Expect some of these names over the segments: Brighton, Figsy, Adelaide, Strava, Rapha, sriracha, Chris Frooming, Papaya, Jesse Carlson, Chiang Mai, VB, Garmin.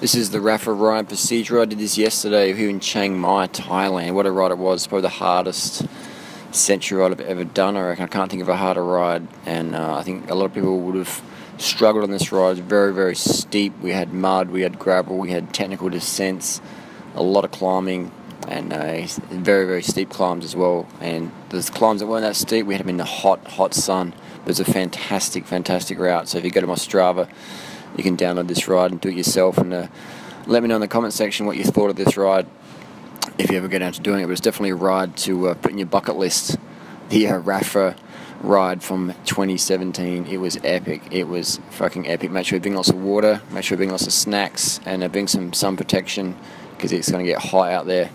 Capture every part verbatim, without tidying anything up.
This is the Rapha ride procedure. I did this yesterday here in Chiang Mai, Thailand. What a ride it was. Probably the hardest century ride I've ever done. I reckon I can't think of a harder ride. And uh, I think a lot of people would have struggled on this ride. It's very, very steep. We had mud, we had gravel, we had technical descents, a lot of climbing, and uh, very, very steep climbs as well. And there's climbs that weren't that steep. We had them in the hot, hot sun. But it's a fantastic, fantastic route. So if you go to my Strava, you can download this ride and do it yourself, and uh, let me know in the comment section what you thought of this ride if you ever get down to doing it. But it's definitely a ride to uh, put in your bucket list. The uh, Rapha ride from twenty seventeen, it was epic. It was fucking epic. Make sure you bring lots of water, make sure you bring lots of snacks, and uh, bring some sun protection because it's going to get hot out there.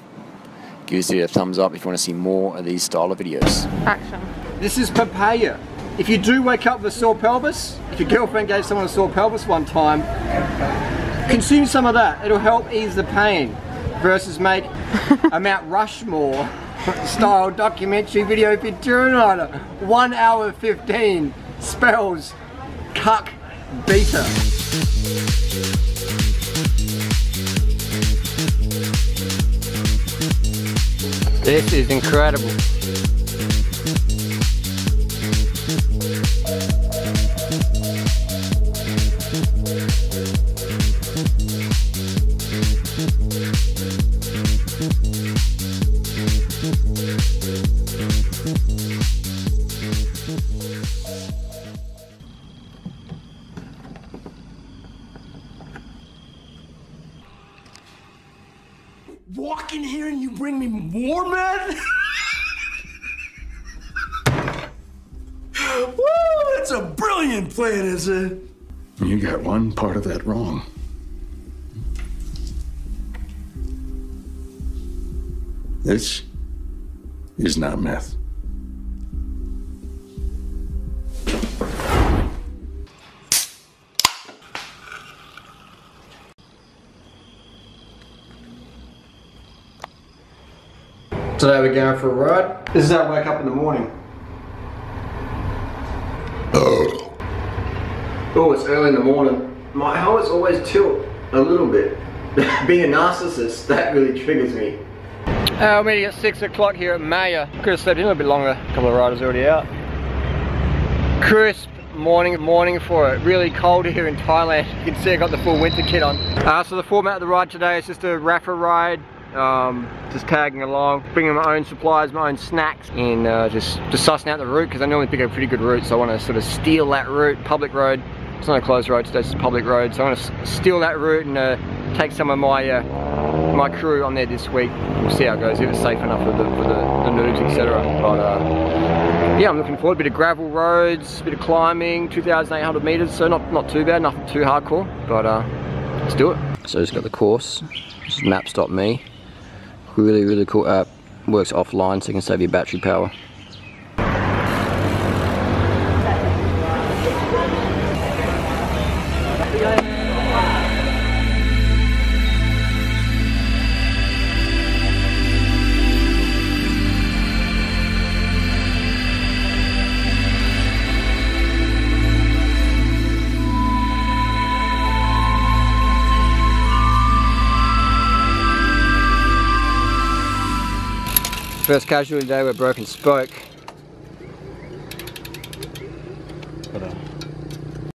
Give us a thumbs up if you want to see more of these style of videos. Action. This is Papaya. If you do wake up with a sore pelvis, if your girlfriend gave someone a sore pelvis one time, consume some of that. It'll help ease the pain versus make a Mount Rushmore style documentary video if you do it. one hour fifteen spells cuck beater. This is incredible. Walk in here and you bring me more men? Woo, that's a brilliant plan, is it? You got one part of that wrong. This is not meth. Today we're going for a ride. This is how I wake up in the morning. Oh, oh it's early in the morning. My helmets always tilt a little bit. Being a narcissist, that really triggers me. Uh, we're meeting at six o'clock here at Maya. Could have slept in a little bit longer. A couple of riders already out. Crisp morning morning for it. Really cold here in Thailand. You can see I got the full winter kit on. Uh, so the format of the ride today is just a Rapha ride. Um, just tagging along, bringing my own supplies, my own snacks, and uh, just, just sussing out the route because I normally pick a pretty good route, so I want to sort of steal that route. Public road, it's not a closed road today, it's a public road, so I want to steal that route and uh, take some of my uh, my crew on there this week. We'll see how it goes, if it's safe enough for the, for the, the noobs, et cetera. But uh, yeah, I'm looking forward. A bit of gravel roads, a bit of climbing, two thousand eight hundred meters, so not, not too bad, nothing too hardcore, but uh, let's do it. So just got the course, Maps dot me. Really, really cool app. Works offline so you can save your battery power. First casualty today, we're broken spoke.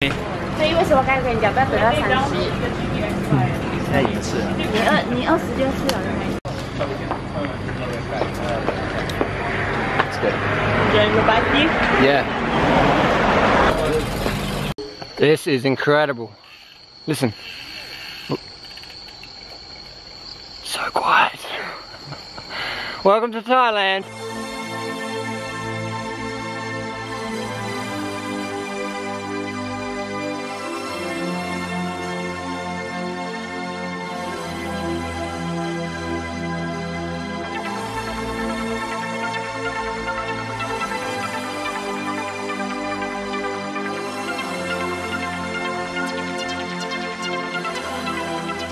Yeah. This is incredible. Listen. So quiet. Welcome to Thailand.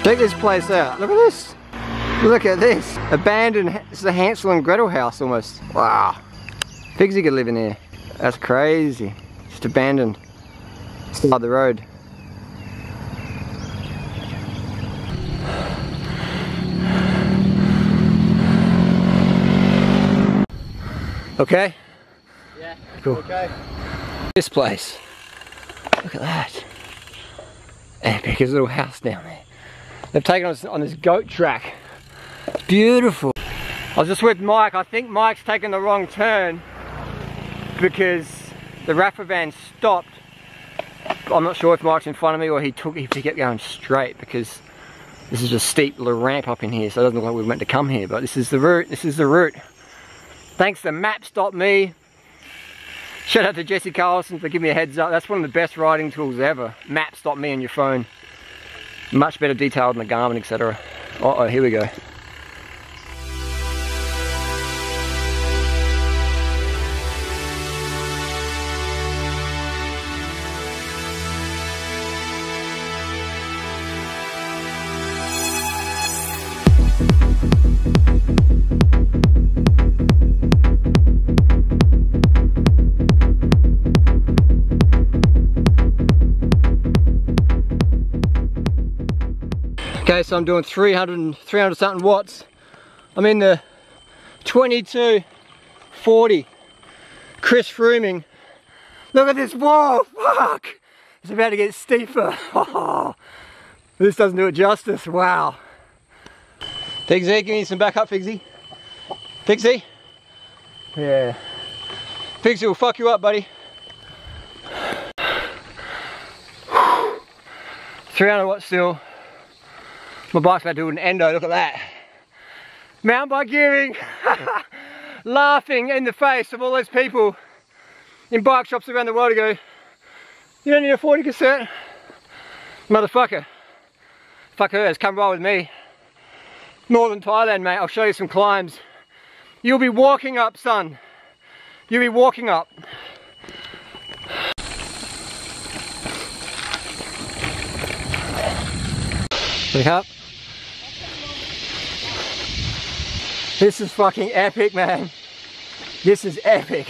Check this place out. Look at this. Look at this, abandoned, it's the Hansel and Gretel house almost. Wow, Figsy could live in here. That's crazy, just abandoned. It's beside the road. Okay? Yeah. Cool. Okay. This place. Look at that. Epic. There's a little house down there. They've taken us on this goat track. Beautiful. I was just with Mike. I think Mike's taken the wrong turn because the Rapha van stopped. I'm not sure if Mike's in front of me or he took he kept going straight, because this is a steep little ramp up in here, so it doesn't look like we were meant to come here, but this is the route, this is the route. Thanks to Maps dot me. Shout out to Jesse Carlson for giving me a heads up. That's one of the best riding tools ever. Maps dot me on your phone. Much better detailed than the Garmin, et cetera. Uh-oh, here we go. Okay, so I'm doing three hundred, three hundred something watts. I'm in the twenty-two forty. Chris Frooming. Look at this wall, fuck! It's about to get steeper. Oh, this doesn't do it justice, wow. Figsy, give me some backup, Figsy. Figsy? Yeah. Figsy will fuck you up, buddy. three hundred watts still. My bike's about to do an endo, look at that. Mountain bike gearing, laughing in the face of all those people in bike shops around the world who go, you don't need a forty cassette. Motherfucker, fuck her, has come ride with me. Northern Thailand, mate, I'll show you some climbs. You'll be walking up, son. You'll be walking up. Look up. This is fucking epic, man. This is epic.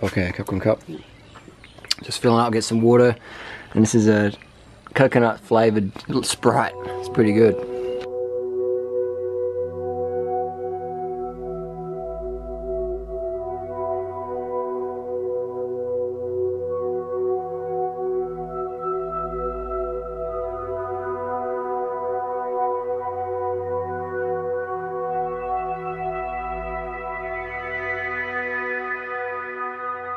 Okay, coconut cup. Just filling up, get some water, and this is a coconut flavored little Sprite. It's pretty good.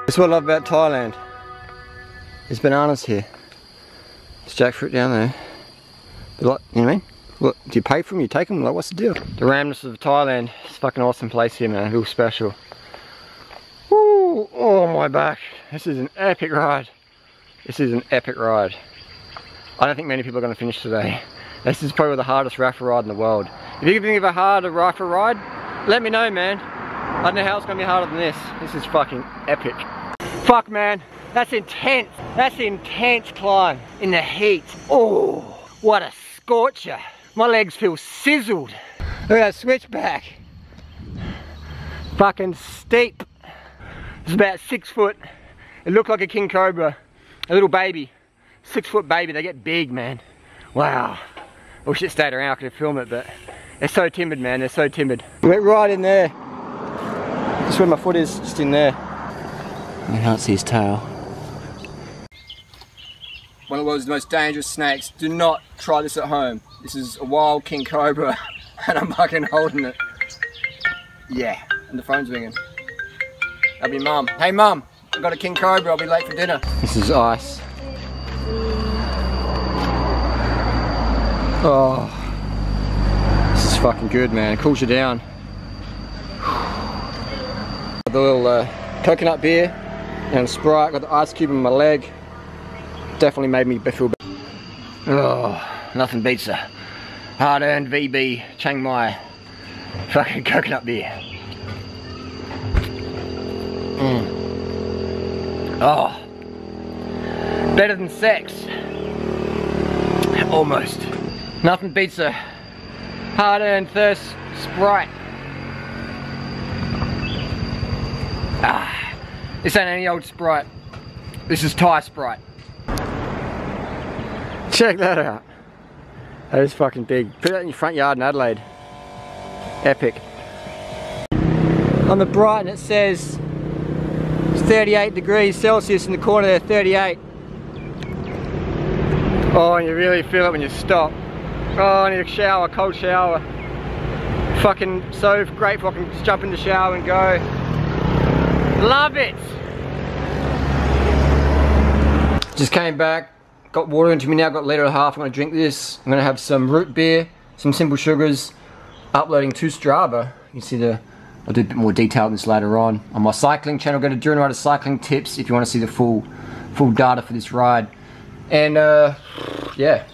That's what I love about Thailand. There's bananas here. There's jackfruit down there. But like, you know what I mean? Look, do you pay for them? You take them? Like, what's the deal? The ramness of Thailand. It's a fucking awesome place here, man. It feels special. Woo! Oh, my back. This is an epic ride. This is an epic ride. I don't think many people are going to finish today. This is probably the hardest Rapha ride in the world. If you can think of a harder Rapha ride, let me know, man. I don't know how it's going to be harder than this. This is fucking epic. Fuck, man, that's intense. That's an intense climb in the heat. Oh, what a scorcher. My legs feel sizzled. Look at that switchback. Fucking steep. It's about six foot. It looked like a king cobra, a little baby. Six foot baby, they get big, man. Wow. I wish it stayed around, I could film it, but they're so timid, man, they're so timid. Went right in there. That's where my foot is, just in there. I can't see his tail. one of the world's most dangerous snakes. Do not try this at home. This is a wild king cobra, and I'm fucking holding it. Yeah, and the phone's ringing. That'll be Mum. Hey Mum, I've got a king cobra, I'll be late for dinner. This is ice. Oh, this is fucking good, man. It cools you down. The little uh, coconut beer and Sprite, got the ice cube in my leg. Definitely made me feel better. Oh, nothing beats a hard-earned V B Chiang Mai fucking coconut beer. Mm. Oh, better than sex. Almost. Nothing beats a hard-earned thirst Sprite. Ah, this ain't any old Sprite. This is Thai Sprite. Check that out. That is fucking big. Put that in your front yard in Adelaide. Epic. On the Brighton it says it's thirty-eight degrees Celsius in the corner there, thirty-eight. Oh, and you really feel it when you stop. Oh, I need a shower, cold shower. Fucking so grateful I can just jump in the shower and go. Love it! Just came back, got water into me now, got a litre and a half. I'm gonna drink this. I'm gonna have some root beer, some simple sugars, uploading to Strava. You can see the, I'll do a bit more detail on this later on. On my cycling channel, go to Doing Rider Cycling Tips if you wanna see the full full data for this ride. And uh, yeah.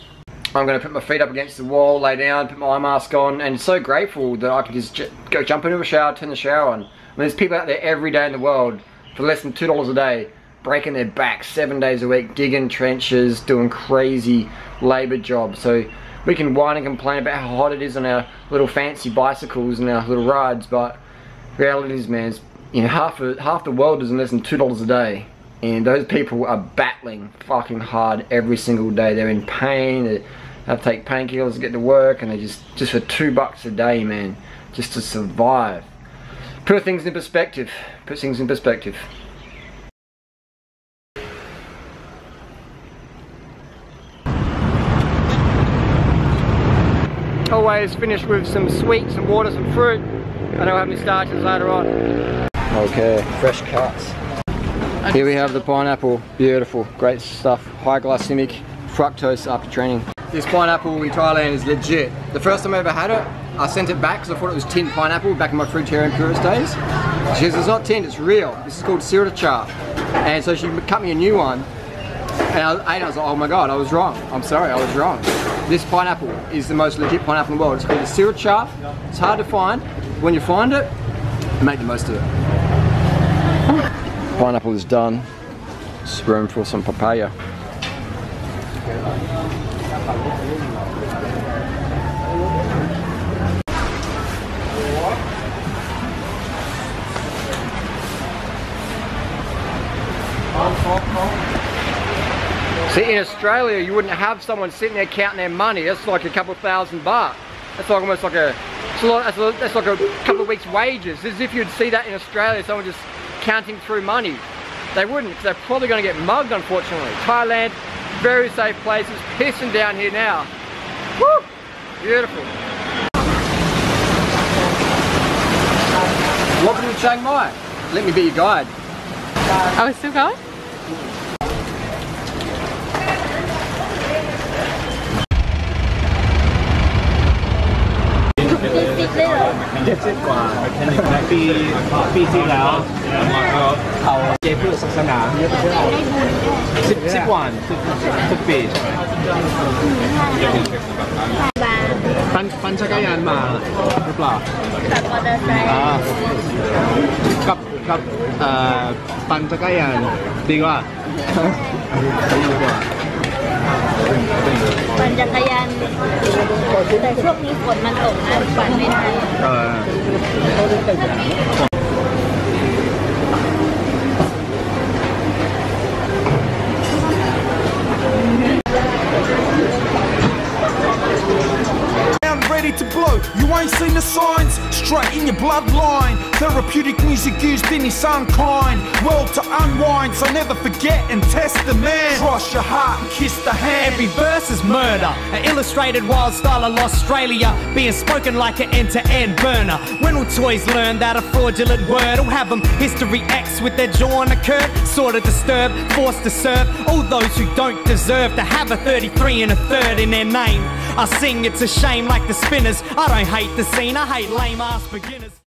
I'm gonna put my feet up against the wall, lay down, put my eye mask on, and so grateful that I can just j go jump into a shower, turn the shower on. I mean, there's people out there every day in the world for less than two dollars a day, breaking their backs seven days a week, digging trenches, doing crazy labour jobs. So we can whine and complain about how hot it is on our little fancy bicycles and our little rides, but reality is, man, it's, you know, half of, half the world does less than two dollars a day, and those people are battling fucking hard every single day. They're in pain. They have to take painkillers to get to work, and they just just for two bucks a day, man, just to survive. Put things in perspective. Put things in perspective. Always finish with some sweets, some water, some fruit. I don't have any starches later on. Okay, fresh cuts. Here we have the pineapple. Beautiful, great stuff. High glycemic, fructose after training. This pineapple in Thailand is legit. The first time I ever had it, I sent it back because I thought it was tinned pineapple back in my fruitarian purist days. She says, it's not tinned, it's real. This is called sriracha. And so she cut me a new one. And I ate it, I was like, oh my God, I was wrong. I'm sorry, I was wrong. This pineapple is the most legit pineapple in the world. It's called a sriracha. It's hard to find. When you find it, make the most of it. Pineapple is done. Just room for some papaya. See, in Australia, you wouldn't have someone sitting there counting their money. That's like a couple thousand baht. That's like almost like a, that's, a lot, that's, a, that's like a couple of weeks' wages. As if you'd see that in Australia, someone just counting through money. They wouldn't, because they're probably going to get mugged, unfortunately. Thailand, very safe place. It's pissing down here now. Woo! Beautiful. Welcome to Chiang Mai. Let me be your guide. Are we still going? That's it. I'm ready to blow. You ain't seen the signs, straight in your bloodline. Therapeutic music used any sound kind. Well to unwind, so never forget and test the man. across your heart and kiss the hand. Reverse is murder, an illustrated wild style of Australia, being spoken like an end-to-end burner. When will toys learn that a fraudulent word will have them history X with their jaw on the curb? Sort of disturbed, forced to serve all those who don't deserve to have a thirty-three and a third in their name. I sing it's a shame like the spinners. I don't hate the scene, I hate lame ass beginners.